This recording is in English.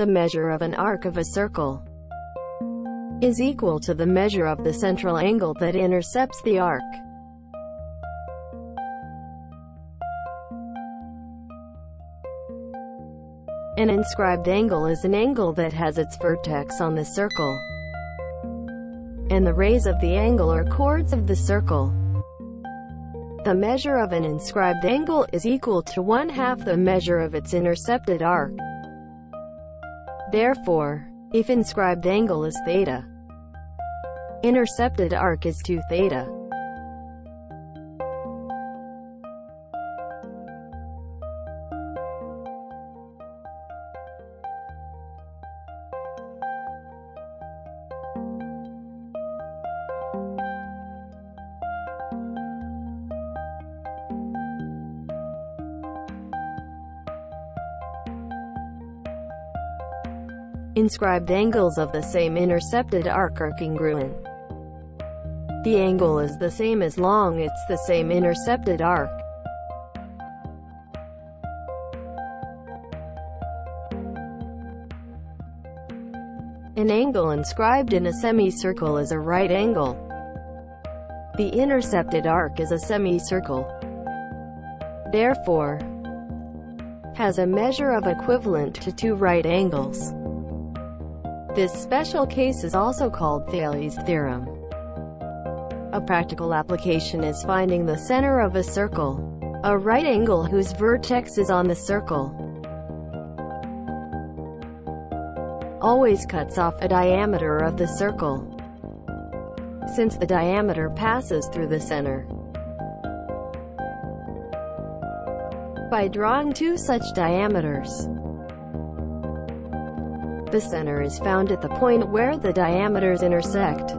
The measure of an arc of a circle is equal to the measure of the central angle that intercepts the arc. An inscribed angle is an angle that has its vertex on the circle, and the rays of the angle are chords of the circle. The measure of an inscribed angle is equal to 1/2 the measure of its intercepted arc. Therefore, if inscribed angle is theta, intercepted arc is 2 theta. Inscribed angles of the same intercepted arc are congruent. The angle is the same as long it's the same intercepted arc. An angle inscribed in a semicircle is a right angle. The intercepted arc is a semicircle. Therefore, has a measure of equivalent to 2 right angles. This special case is also called Thales' theorem. A practical application is finding the center of a circle, a right angle whose vertex is on the circle always cuts off a diameter of the circle, since the diameter passes through the center. By drawing 2 such diameters, the center is found at the point where the diameters intersect.